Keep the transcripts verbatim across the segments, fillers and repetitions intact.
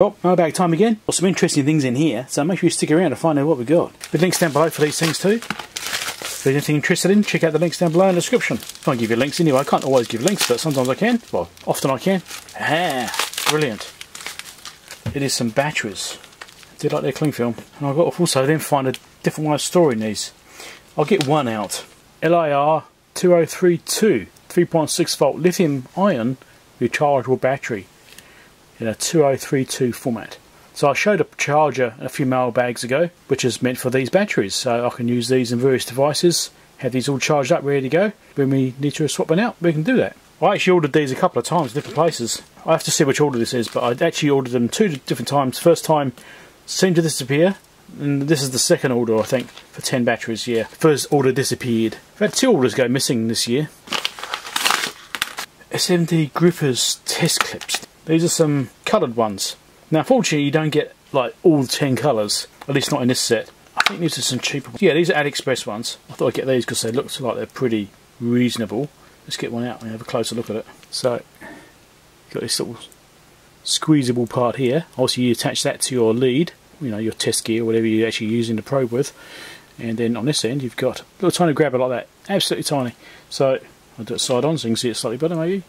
Well, I'm about time again. Got some interesting things in here, so make sure you stick around to find out what we've got. The links down below for these things too. If there's anything interested in, check out the links down below in the description. I can't give you links anyway. I can't always give links, but sometimes I can. Well, often I can. Ah, brilliant. It is some batteries. I do like their cling film. And I've got to also then find a different way of storing these. I'll get one out. L I R two oh three two, three point six volt lithium ion rechargeable battery. In a two oh three two format. So I showed a charger a few mailbags ago, which is meant for these batteries, so I can use these in various devices, have these all charged up, ready to go. When we need to swap one out, we can do that. I actually ordered these a couple of times, different places. I have to see which order this is, but I actually ordered them two different times. First time seemed to disappear, and this is the second order, I think, for ten batteries, yeah. First order disappeared. I've had two orders go missing this year. S M D grippers test clips. These are some coloured ones. Now, fortunately, you don't get like all ten colours, at least not in this set. I think these are some cheaper ones. Yeah, these are AliExpress ones. I thought I'd get these because they look like they're pretty reasonable. Let's get one out and have a closer look at it. So, you've got this little squeezable part here. Also, you attach that to your lead, you know, your test gear, whatever you're actually using the probe with. And then on this end, you've got a little tiny grabber like that. Absolutely tiny. So, I'll do it side on so you can see it slightly better, maybe.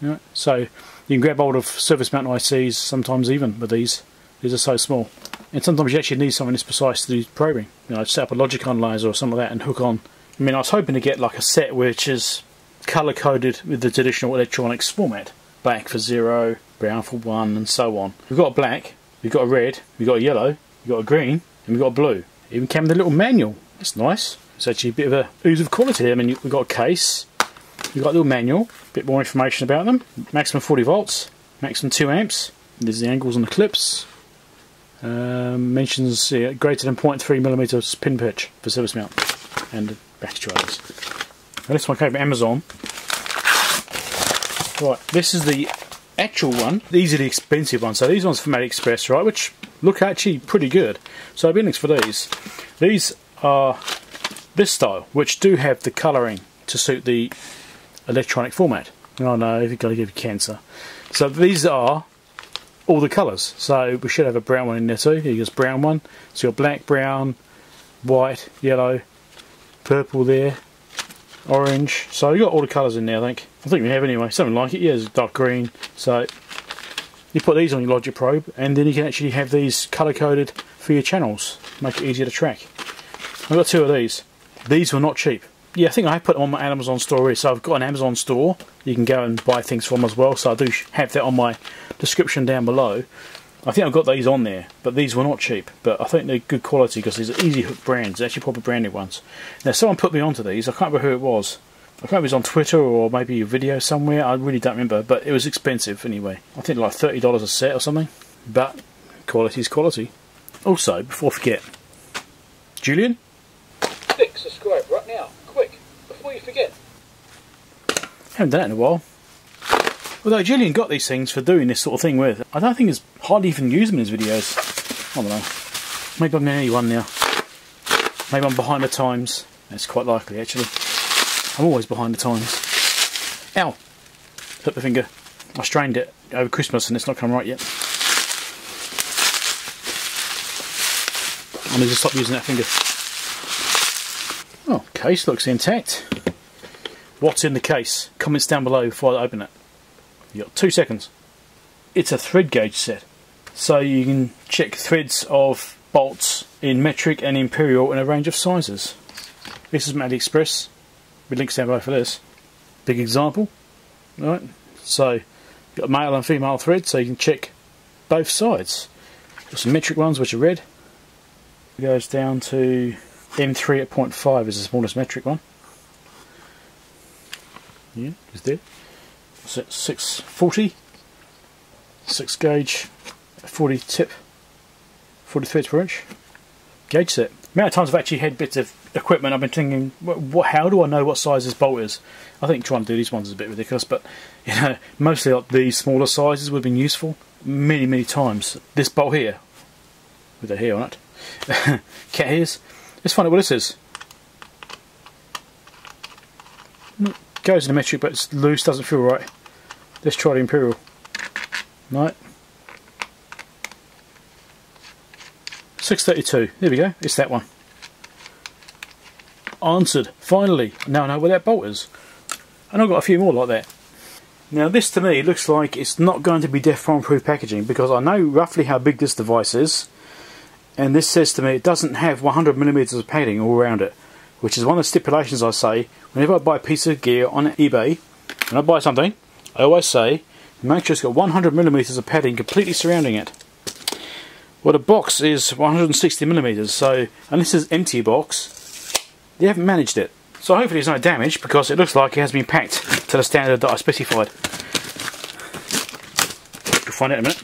Right. So you can grab hold of surface mount I Cs sometimes even with these. These are so small, and sometimes you actually need something this precise to do probing. You know, set up a logic analyzer or something like that and hook on. I mean, I was hoping to get like a set which is color coded with the traditional electronics format: black for zero, brown for one, and so on. We've got a black, we've got a red, we've got a yellow, we've got a green, and we've got a blue. It even came with a little manual. That's nice. It's actually a bit of a ooze of quality. I mean, we've got a case. You've got a little manual, a bit more information about them. Maximum forty volts, maximum two amps. There's the angles on the clips. Um, mentions uh, greater than zero point three millimeters pin pitch for service mount and the battery chargers. Now this one came from Amazon. Right, this is the actual one. These are the expensive ones. So these ones from AliExpress, right, which look actually pretty good. So I've been looking for these. These are this style, which do have the colouring to suit the electronic format. Oh no, you've got to give you cancer. So these are all the colours. So we should have a brown one in there too. Here's brown one. So your black, brown, white, yellow, purple there, orange. So you got all the colours in there, I think. I think we have anyway. Something like it. Yeah, there's dark green. So you put these on your logic probe, and then you can actually have these colour coded for your channels. Make it easier to track. I've got two of these. These were not cheap. Yeah, I think I put them on my Amazon store here, so I've got an Amazon store you can go and buy things from as well, so I do have that on my description down below. I think I've got these on there, but these were not cheap, but I think they're good quality because these are Easy Hook brands, they're actually proper branded ones. Now someone put me onto these, I can't remember who it was. I can't remember if it was on Twitter or maybe a video somewhere, I really don't remember, but it was expensive anyway. I think like thirty dollars a set or something, but quality's quality. Also, before I forget, Julian? Click subscribe right now. Before you forget. Haven't done that in a while. Although Julian got these things for doing this sort of thing with. I don't think he's hardly even used them in his videos. I don't know. Maybe I'm the only one now. Maybe I'm behind the times. That's quite likely actually. I'm always behind the times. Ow! Flip the finger. I strained it over Christmas and it's not come right yet. I'm going to stop using that finger. Oh, case looks intact. What's in the case? Comments down below before I open it. You've got two seconds. It's a thread gauge set. So you can check threads of bolts in metric and imperial in a range of sizes. This is from AliExpress. With links down below for this. Big example. Alright. So you've got male and female threads, so you can check both sides. Got some metric ones which are red. It goes down to M three at zero point five is the smallest metric one. Yeah, it's there. So six forty, six gauge, forty tip, forty threads per inch. Gauge set. The amount of times I've actually had bits of equipment, I've been thinking, what, what, how do I know what size this bolt is? I think trying to do these ones is a bit ridiculous, but you know, mostly like these smaller sizes would have been useful many, many times. This bolt here, with a hair on it, cat ears. Let's find out what this is. It goes in the metric, but it's loose, doesn't feel right. Let's try the imperial. No. six thirty-two, there we go, it's that one. Answered, finally. Now I know where that bolt is. And I've got a few more like that. Now this to me looks like it's not going to be DEFCON proof packaging, because I know roughly how big this device is, and this says to me it doesn't have one hundred millimeters of padding all around it, which is one of the stipulations I say whenever I buy a piece of gear on eBay, when I buy something, I always say make sure it's got one hundred millimeters of padding completely surrounding it. Well, the box is one hundred sixty millimeters, so, and this is empty box, they haven't managed it. So hopefully there's no damage, because it looks like it has been packed to the standard that I specified. We'll find out in a minute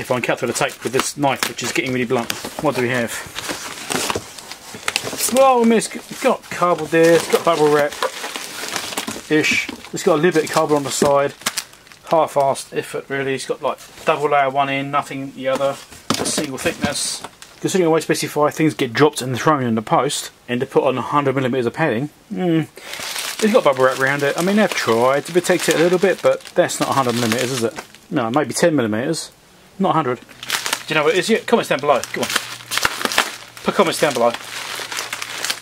if I can cut through the tape with this knife, which is getting really blunt. What do we have? Well, I mean, it's got cardboard there, it's got bubble wrap-ish. It's got a little bit of cardboard on the side. Half-assed effort, really. It's got like double layer one end, nothing the other. Single thickness. Considering I always specify things get dropped and thrown in the post, and to put on one hundred millimeters of padding, mm, it's got bubble wrap around it. I mean, they've tried to protect it a little bit, but that's not one hundred millimeters, is it? No, maybe ten millimeters, not one hundred. Do you know what it is yet? Comments down below. Come on. Put comments down below.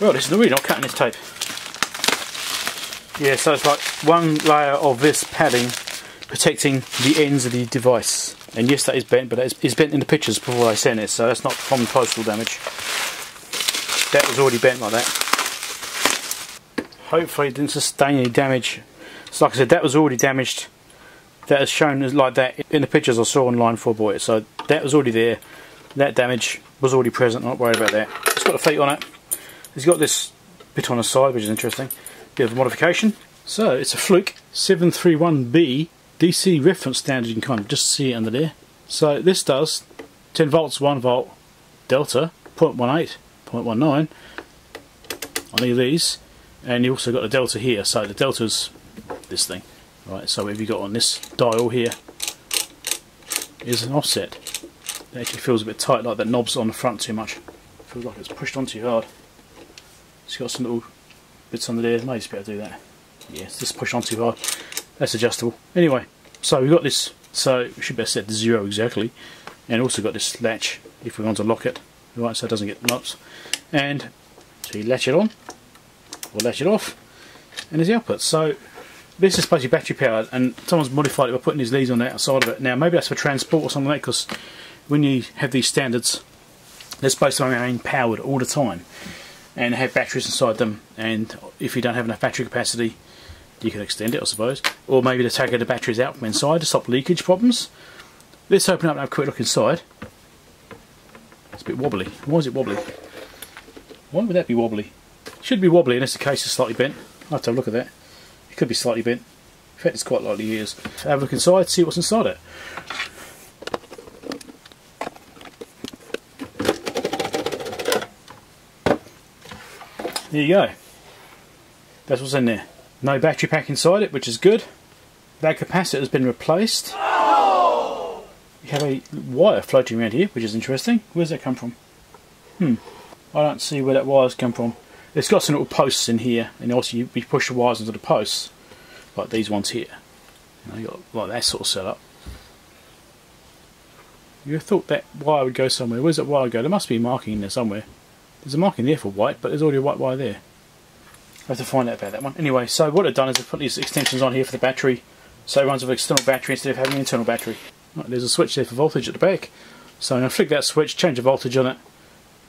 Well, this is really not cutting this tape. Yeah, so it's like one layer of this padding protecting the ends of the device. And yes, that is bent, but it's bent in the pictures before I sent it, so that's not from postal damage. That was already bent like that. Hopefully it didn't sustain any damage. So like I said, that was already damaged. That is shown like that in the pictures I saw online for boy. So that was already there. That damage was already present, not worried about that. It's got a feet on it. It's got this bit on the side, which is interesting. Bit of a modification. So it's a Fluke seven thirty-one B D C reference standard, you can kind of just see it under there. So this does ten volts, one volt, delta, zero point one eight, zero point one nine on either of these, and you also got the delta here, so the delta's this thing. Right, so what have you got on this dial here? Is an offset. It actually feels a bit tight, like that knob's on the front too much. Feels like it's pushed on too hard. It's got some little bits under there, maybe it's better to do that. Yeah, it's just pushed on too hard. That's adjustable. Anyway, so we've got this, so we should best set to zero exactly, and also got this latch if we want to lock it, right, so it doesn't get knots. And so you latch it on, or latch it off, and there's the output. So this is basically battery powered, and someone's modified it by putting these leads on the outside of it. Now maybe that's for transport or something like that, because when you have these standards, they're supposed to remain powered all the time, and have batteries inside them, and if you don't have enough battery capacity, you can extend it, I suppose, or maybe to take the batteries out from inside to stop leakage problems. Let's open up and have a quick look inside. It's a bit wobbly. Why is it wobbly? Why would that be wobbly? It should be wobbly unless the case is slightly bent. I'll have to have a look at that. It could be slightly bent. In fact, it's quite likely it is. Have a look inside, see what's inside it. There you go. That's what's in there. No battery pack inside it, which is good. That capacitor has been replaced. Oh! You have a wire floating around here, which is interesting. Where's that come from? Hmm. I don't see where that wire's come from. It's got some little posts in here, and also you, you push the wires into the posts, like these ones here. And you got like that sort of setup. You thought that wire would go somewhere. Where's that wire go? There must be a marking in there somewhere. There's a marking there for white, but there's already a white wire there. I have to find out about that one. Anyway, so what I've done is I've put these extensions on here for the battery, so it runs with an external battery instead of having an internal battery. Right, there's a switch there for voltage at the back, so I'm going to flick that switch, change the voltage on it,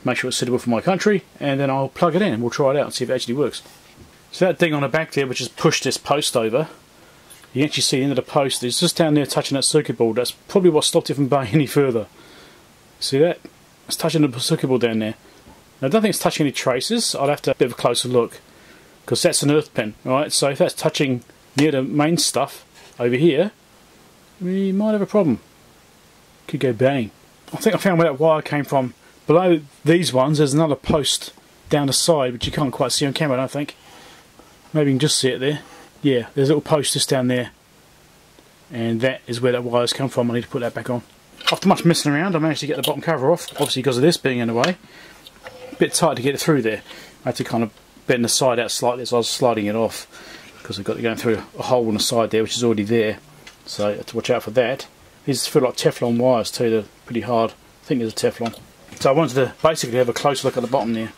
make sure it's suitable for my country, and then I'll plug it in and we'll try it out and see if it actually works. So that thing on the back there which has pushed this post over, you can actually see the end of the post, it's just down there touching that circuit board. That's probably what stopped it from going any further. See that? It's touching the circuit board down there. Now, I don't think it's touching any traces, I'll have to have a bit of a closer look, because that's an earth pin, right? So if that's touching near the main stuff over here, we might have a problem. Could go bang. I think I found where that wire came from. Below these ones, there's another post down the side, which you can't quite see on camera, I don't think. Maybe you can just see it there. Yeah, there's a little post just down there. And that is where that wire's come from. I need to put that back on. After much messing around, I managed to get the bottom cover off, obviously because of this being in the way. A bit tight to get it through there. I had to kind of bend the side out slightly, so I was sliding it off because I've got it going through a hole on the side there, which is already there, so I have to watch out for that. These feel like Teflon wires too, they're pretty hard. I think there's a Teflon. So I wanted to basically have a close look at the bottom there,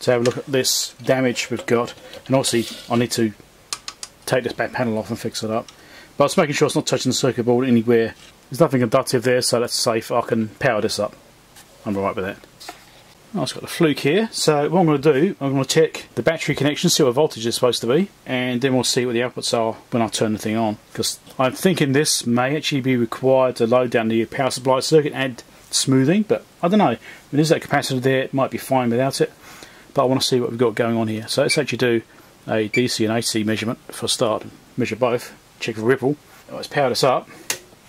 to have a look at this damage we've got, and obviously I need to take this back panel off and fix it up. But I was making sure it's not touching the circuit board anywhere. There's nothing conductive there, so that's safe. I can power this up. I'm alright with that. I've just got the Fluke here, so what I'm going to do, I'm going to check the battery connection, see what voltage is supposed to be, and then we'll see what the outputs are when I turn the thing on, because I'm thinking this may actually be required to load down the power supply circuit and add smoothing, but I don't know. When there's that capacitor there, it might be fine without it, but I want to see what we've got going on here. So let's actually do a D C and A C measurement for a start, measure both, check for ripple. Let's power this up.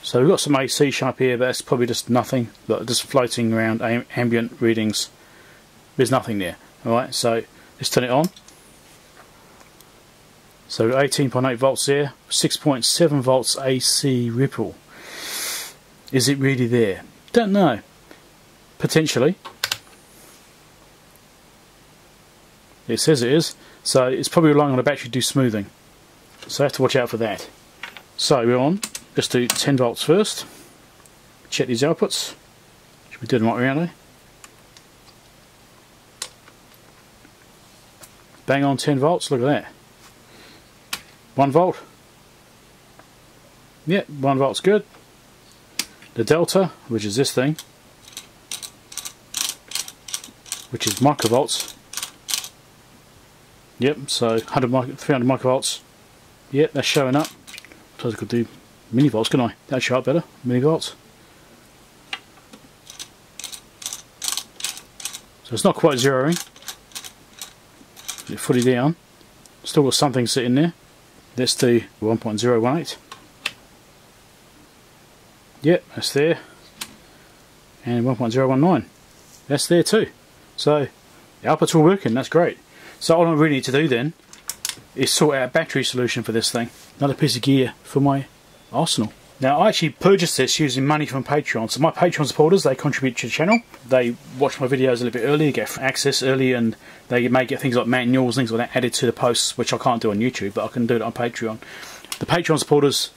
So we've got some A C sharp here, but that's probably just nothing, but just floating around ambient readings. There's nothing there. Alright, so let's turn it on. So eighteen point eight volts there, six point seven volts A C ripple. Is it really there? Don't know. Potentially. It says it is, so it's probably relying on the battery to do smoothing. So I have to watch out for that. So we're on. Let's do ten volts first. Check these outputs. Should we do them right around there? Bang on ten volts, look at that. one volt. Yep, yeah, one volt's good. The delta, which is this thing, which is microvolts. Yep, so one hundred, three hundred microvolts. Yep, that's showing up. I suppose I could do millivolts, couldn't I? That'd show up better. Millivolts. So it's not quite zeroing. It fully down, still got something sitting there. Let's do one point zero one eight. Yep, that's there. And one point zero one nine, that's there too. So the output's all working, that's great. So all I really need to do then is sort out a battery solution for this thing. Another piece of gear for my arsenal. Now I actually purchased this using money from Patreon. So my Patreon supporters, they contribute to the channel. They watch my videos a little bit early, get access early, and they may get things like manuals, things like that added to the posts, which I can't do on YouTube, but I can do it on Patreon. The Patreon supporters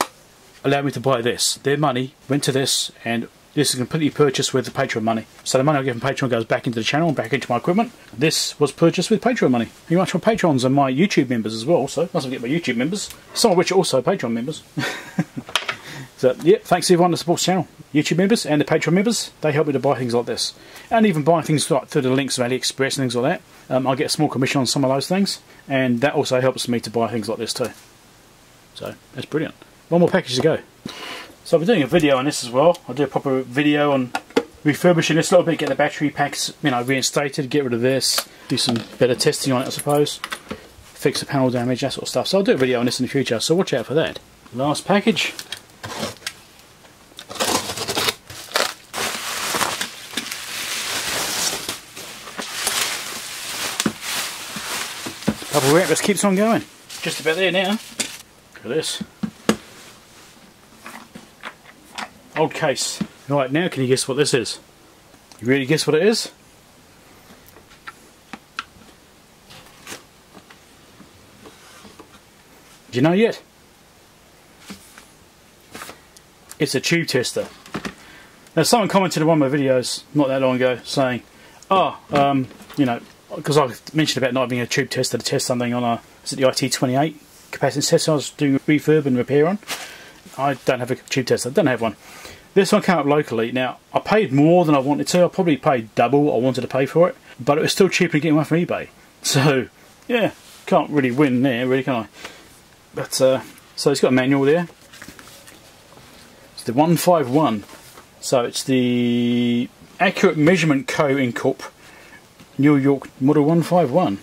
allowed me to buy this. Their money went to this, and this is completely purchased with the Patreon money. So the money I get from Patreon goes back into the channel and back into my equipment. This was purchased with Patreon money. Pretty much my Patrons and my YouTube members as well, so mustn't forget my YouTube members, some of which are also Patreon members. So, yep, thanks to everyone that supports the channel. YouTube members and the Patreon members, they help me to buy things like this. And even buying things like through the links of AliExpress and things like that. Um, I get a small commission on some of those things. And that also helps me to buy things like this too. So, that's brilliant. One more package to go. So I'll be doing a video on this as well. I'll do a proper video on refurbishing this a little bit, get the battery packs, you know, reinstated, get rid of this, do some better testing on it I suppose, fix the panel damage, that sort of stuff. So I'll do a video on this in the future, so watch out for that. Last package. Bubble wrap just keeps on going. Just about there now. Look at this. Old case. Right, now can you guess what this is? You really guess what it is? Do you know yet? It's a tube tester. Now someone commented on one of my videos not that long ago saying, oh, um, you know, because I mentioned about not having a tube tester to test something on a, is it the I T twenty-eight capacitance test I was doing refurb and repair on. I don't have a tube tester, I don't have one. This one came up locally. Now, I paid more than I wanted to. I probably paid double what I wanted to pay for it, but it was still cheaper than getting one from eBay. So, yeah, can't really win there, really, can I? But, uh, so it's got a manual there. It's the one five one. So it's the Accurate Instrument Co. Incorporated New York Model one five one.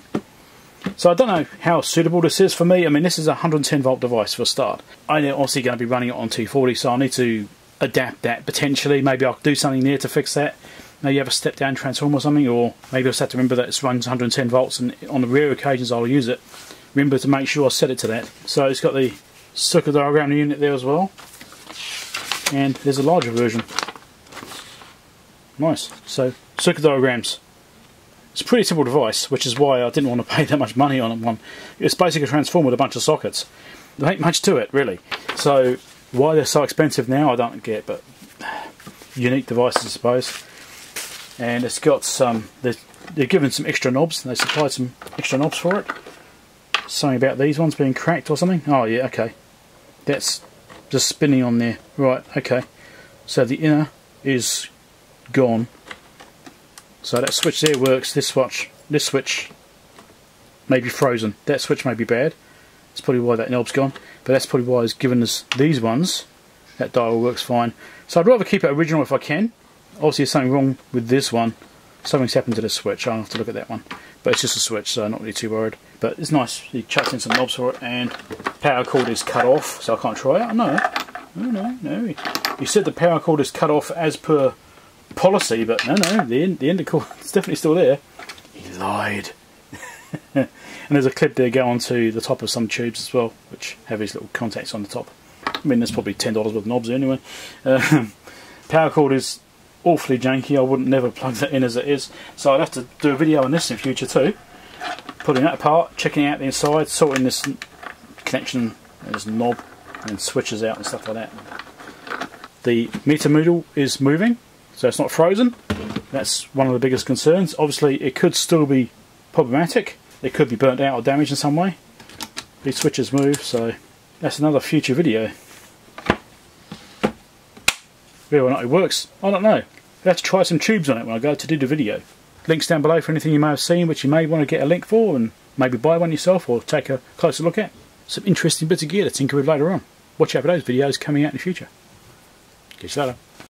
So I don't know how suitable this is for me. I mean, this is a one hundred ten volt device for a start. I'm obviously going to be running it on two forty, so I need to adapt that potentially. Maybe I'll do something there to fix that. Maybe you have a step down transformer or something, or maybe I'll just have to remember that it runs one hundred ten volts, and on the rare occasions I'll use it, remember to make sure I set it to that. So it's got the circuit diagram unit there as well, and there's a larger version. Nice. So circuit diagrams. It's a pretty simple device, which is why I didn't want to pay that much money on one. It's basically a transformer with a bunch of sockets. There ain't much to it, really. So why they're so expensive now, I don't get, but unique devices, I suppose. and it's got some, they're, they're given some extra knobs, and they supplied some extra knobs for it. Something about these ones being cracked or something. Oh yeah, okay, that's just spinning on there, right, okay. So the inner is gone, so that switch there works, this switch, this switch may be frozen, that switch may be bad, that's probably why that knob's gone, but that's probably why it's given us these ones. That dial works fine, so I'd rather keep it original if I can. Obviously there's something wrong with this one, something's happened to the switch, I'll have to look at that one, but it's just a switch, so I'm not really too worried. But it's nice, he chucks in some knobs for it, and power cord is cut off, so I can't try it. No, no, no, no. He said the power cord is cut off as per policy, but no, no, the end, the end of cord is definitely still there. He lied. And there's a clip there going to the top of some tubes as well, which have these little contacts on the top. I mean, that's probably ten dollars worth of knobs anyway. Uh, power cord is awfully janky, I wouldn't never plug that in as it is, so I'd have to do a video on this in future too. Putting that apart, checking out the inside, sorting this connection, and this knob, and switches out and stuff like that. The meter module is moving, so it's not frozen. That's one of the biggest concerns. Obviously it could still be problematic, it could be burnt out or damaged in some way. These switches move, so that's another future video. Whether or not it works, I don't know. I'll have to try some tubes on it when I go to do the video. Links down below for anything you may have seen which you may want to get a link for, and maybe buy one yourself or take a closer look at. Some interesting bits of gear to tinker with later on. Watch out for those videos coming out in the future. Catch you later.